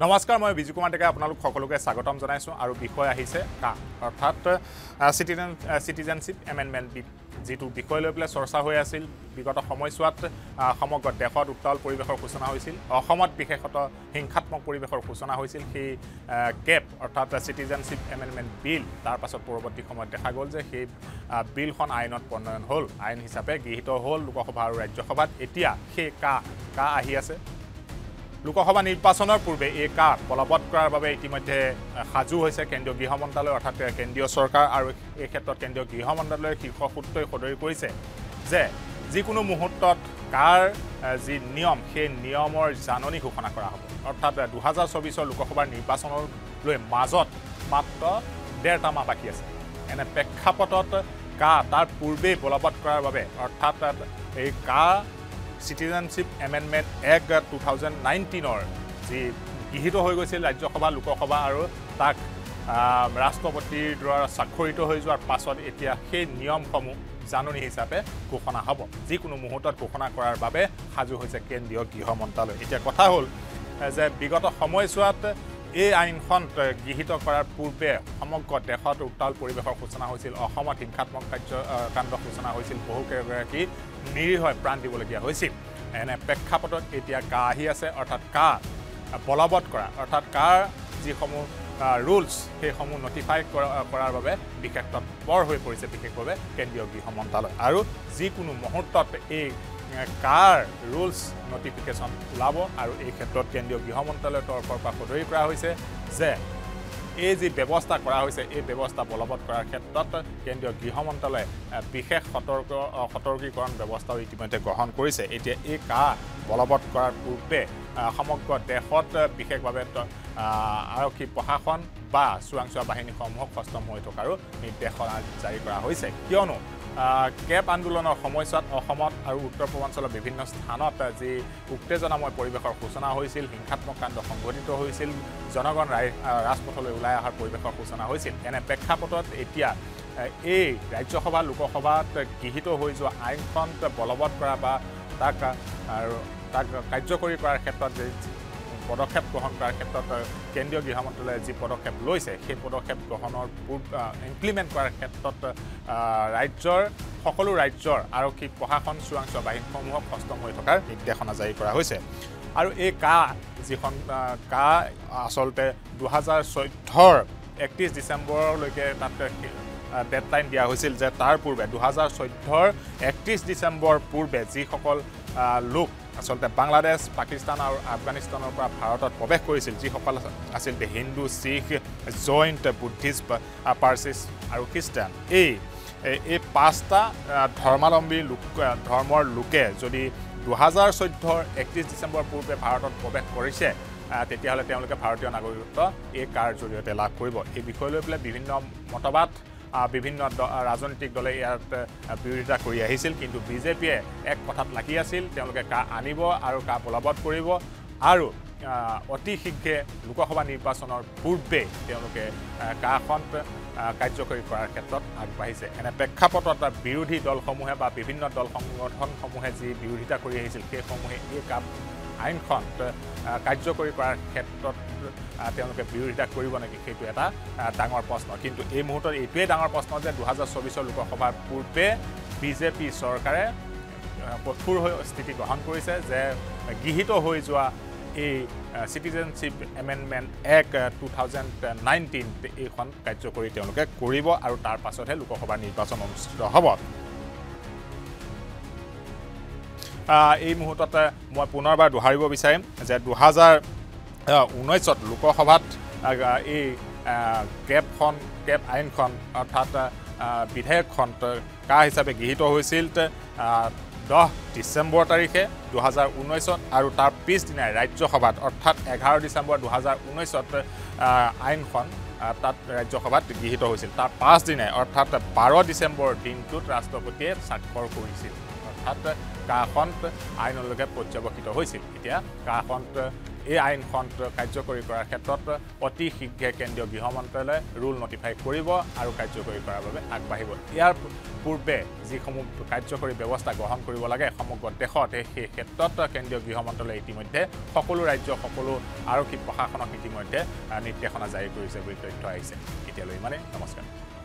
नमस्कार मैं बिजु कुमार टेका आपनालोक सकलोके स्वागतम जनाइसु आरो विषय आहिसे का अर्थात सिटिजनशिप एमेंडमेंट बिल जेतु विषय लयपले चर्चा होय आसिल विगत समयसुवात समग्र देशत उत्ताल परिवेशर सूचना হৈছিল অসমত বিশেষত হিংসাত্মক পৰিবেশৰ সূচনা হৈছিল সেই কেপ অৰ্থাৎ সিটিজেনশিপ এমেন্ডমেন্ট বিল তাৰ পাছত পৰৱৰ্তী সময়ত দেখা গ'ল যে সেই বিলখন আইনত প্ৰণয়ন হ'ল আইন হিচাপে গৃহীত হ'ল লোকসভা আৰু ৰাজ্যসভাত এতিয়া সেই কা আহি আছে লোকসভা নিৰ্বাচনৰ পূৰ্বে এই কা বলবৎ কৰাৰ বাবে ইতিমধ্যে সাজু হৈছে কেন্দ্ৰীয় গৃহ মন্ত্ৰালয় অৰ্থাৎ কেন্দ্ৰীয় চৰকাৰ আৰু এই ক্ষেত্ৰত কেন্দ্ৰীয় গৃহ মন্ত্ৰালয়ৰ শীৰ্ষ সূত্ৰই সদৰি কৰিছে যে যিকোনো মুহূৰ্তত কাৰ যি নিয়ম সেই নিয়মৰ জাননী ঘোষণা কৰা হ'ব অৰ্থাৎ 2024 লোকসভাৰ নিৰ্বাচনৰ লৈ মাজত মাত্ৰ ডেৰটা মাহ বাকী আছে এনে প্ৰেক্ষাপটত কা তাৰ পূৰ্বে বলবৎ কৰাৰ বাবে অৰ্থাৎ এই কা Citizenship Amendment Act 2019 or the Gihito Hogosil, Jokoba, Lukoba, Aro, Tak, Raskopoti, Sakurito Hizor, Paso, Etia, He, Nyom Komu, Zanoni Hisape, Kukona Habo, Zikuno Muhota, Kukona Korar Babe, Hazu Hosekin, Yogi Homontalo, Etia Kotahol, as a bigoto Homoiswat, E. Ein Hunt, Gihito Korar Purbe, Homokot, the Hot Tal Puribe Hosana Hosil, or Homot in Katmok Kando Hosana Hosil, Bohoke. নিৰীহয় প্ৰাণ দিবলগীয়া হৈছিল এনে প্ৰেক্ষাপটত এতিয়া কা আহি আছে অৰ্থাৎ কা বলবৎ কৰা অৰ্থাৎ কাৰ যিসমূহ ৰুলছ সেইসমূহ নটিফাই কৰাৰ বাবে বিশেষ তৎপৰ হৈ পৰিছে বিশেষভাৱে কেন্দ্ৰীয় গৃহ মন্ত্ৰালয় আৰু যিকোনো মুহূৰ্তত এই কাৰ ৰুলছ নটিফিকেশ্যন ওলাব আৰু এই ক্ষেত্ৰত কেন্দ্ৰীয় গৃহ মন্ত্ৰালয়ৰ তৰফৰ পৰা সদৰি কৰা হৈছে যে এই যে ব্যৱস্থা কৰা হৈছে এই ব্যৱস্থা বলবৎ কৰাৰ ক্ষেত্ৰত কেন্দ্ৰীয় গৃহ মন্ত্ৰালয়ে বিশেষ সতৰ্কীকৰণ ব্যৱস্থা ইতিমধ্যে গ্ৰহণ কৰিছে এতিয়া এই কা বলবৎ কৰাৰ পূৰ্বে সমগ্ৰ দেশত বিশেষভাৱে আৰক্ষী প্ৰশাসন বা সুৰক্ষা বাহিনীসমূহক সষ্টম হৈ থকাৰো নিৰ্দেশনা জাৰি কৰা হৈছে কিয়নো কেপ আন্দোলনৰ সময়ছোৱাত অসমত আৰু উত্তৰ পূৰ্বাঞ্চলৰ বিভিন্ন স্থানত যে উত্তেজনাময় পৰিবেশৰ সূচনা হৈছিল হিংসাত্মক কাণ্ড সংঘটিত হৈছিল জনগণ ৰাজপথলৈ ওলাই অহাৰ পৰিবেশৰ সূচনা হৈছিল এনে প্ৰেক্ষাপটত এতিয়া এই ৰাজ্যসভা লোকসভাত গৃহীত হৈ যোৱা আইনখন বলবৎ কৰা বা তাক কাৰ্যকৰী কৰাৰ ক্ষেত্ৰত পদক্ষেপ গ্ৰহণ কৰাৰ ক্ষেত্ৰত কেন্দ্ৰীয় গৃহ মন্ত্ৰালয়ে যি পদক্ষেপ লৈছে সেই পদক্ষেপ গ্ৰহণৰ ইমপ্লিমেণ্ট কৰাৰ ক্ষেত্ৰত ৰাজ্যৰ সকলো ৰাজ্যৰ আৰক্ষী প্ৰশাসন সুৰক্ষা বাহিনীসমূহক সষ্টম হৈ থকাৰ নিৰ্দেশনা জাৰি কৰা হৈছে আৰু এই কা যিখন কা আসলতে 2014ৰ 31 ডিসেম্বৰলৈকে তাত ডেডলাইন দিয়া হৈছিল যে তাৰ পূৰ্বে 2014ৰ 31 ডিসেম্বৰ পূৰ্বে যিসকল লোক আসলতে বাংলাদেশ পাকিস্তান আৰু আফগানিস্তানৰ পৰা ভাৰতত প্ৰৱেশ কৰিছিল যিসকল আছিল হিন্দু শিখ জয়েন্ট বুদ্ধিষ্ট পাৰ্চিছ আৰু খ্ৰীষ্টান এই পাঁচটা ধৰ্মালম্বী লোক ধৰ্মৰ লোকে যদি 2014ৰ 31 ডিসেম্বৰ পূৰ্বে ভাৰতত প্ৰৱেশ কৰিছে তেতিয়া হলে তেওঁলোকে ভাৰতীয় নাগৰিকত্ব এই কাৰ জৰিয়তে লাভ কৰিব এই বিষয় লৈ বিভিন্ন মতবাদ বিভিন্ন ৰাজনৈতিক দলে ইয়াত বিৰোধিতা কৰি আহিছিল কিন্তু বিজেপিয়ে এক কথাত লাগি আছিল তেওঁলোকে কা আনিব আৰু কা বলবৎ কৰিব আৰু অতি শীঘ্ৰে লোকসভা নিৰ্বাচনৰ পূৰ্বে তেওঁলোকে কাখন কাৰ্যকৰী কৰাৰ ক্ষেত্ৰত আগবাঢ়িছে এনে প্ৰেক্ষাপটত বিৰোধী দলসমূহে বা বিভিন্ন দল সংগঠনসমূহে যি বিৰোধিতা কৰি আহিছিল সেইসমূহে এই কা আইনখন কাৰ্যকৰী কৰাৰ ক্ষেত্ৰত তেওঁলোকে বিৰোধিতা কৰিব নেকি সেইটো এটা ডাঙৰ প্ৰশ্ন কিন্তু এই মুহূৰ্তত এইটোৱে ডাঙৰ প্ৰশ্ন যে 2024 লোকসভাৰ পূৰ্বে বিজেপি চৰকাৰে কঠোৰ স্থিতি গ্ৰহণ কৰিছে যে গৃহীত হৈ যোৱা এই সিটিজেনশিপ এমেন্ডমেন্ট এক্ট 2019 এইখন কাৰ্যকৰী তেওঁলোকে কৰিব আৰু তাৰ পাছতহে লোকসভা নিৰ্বাচন অনুষ্ঠিত হ'ব এই মুহূৰ্ততে মই পুনৰবাৰ দোহাৰিব বিচাৰিম যে 2019ত লোকসভাত এই কেপ আইনখন অৰ্থাৎ বিধেয়কখন কা হিচাপে গৃহীত হৈছিল 10 ডিসেম্বৰ তাৰিখে 2019ত আৰু তাৰ পিছদিনা ৰাজ্যসভাত অৰ্থাৎ 11 ডিসেম্বৰ 2019ত আইনখন তাত ৰাজ্যসভাত গৃহীত হৈছিল তাৰ পাঁচদিনা অৰ্থাৎ 12 ডিসেম্বৰ দিনটোত ৰাষ্ট্ৰপতিয়ে স্বাক্ষৰ কৰিছিল অৰ্থাৎ কাহন্ত আইনলৈকে পৰ্যবসিত হৈছিল এতিয়া কাহন্ত এই আইনখন কাৰ্যকৰী কৰাৰ ক্ষেত্ৰত অতি শীঘ্ৰে কেন্দ্ৰীয় গৃহ মন্ত্ৰালয়ে ৰুল নটিফাই কৰিব আৰু কাৰ্যকৰী কৰাৰ বাবে আগবাঢ়িব ইয়াৰ পূৰ্বে যিসমূহ কাৰ্যকৰী ব্যৱস্থা গ্ৰহণ কৰিব লাগে সমগ্ৰ দেশত এই ক্ষেত্ৰত কেন্দ্ৰীয় গৃহ মন্ত্ৰালয়ে ইতিমধ্যে সকলো ৰাজ্য সকলো আৰক্ষী প্ৰশাসনক ইতিমধ্যে নিৰ্দেশনা জাৰি কৰিছে বুলি তথ্য আহিছে এতিয়ালৈ মানে নমস্কাৰ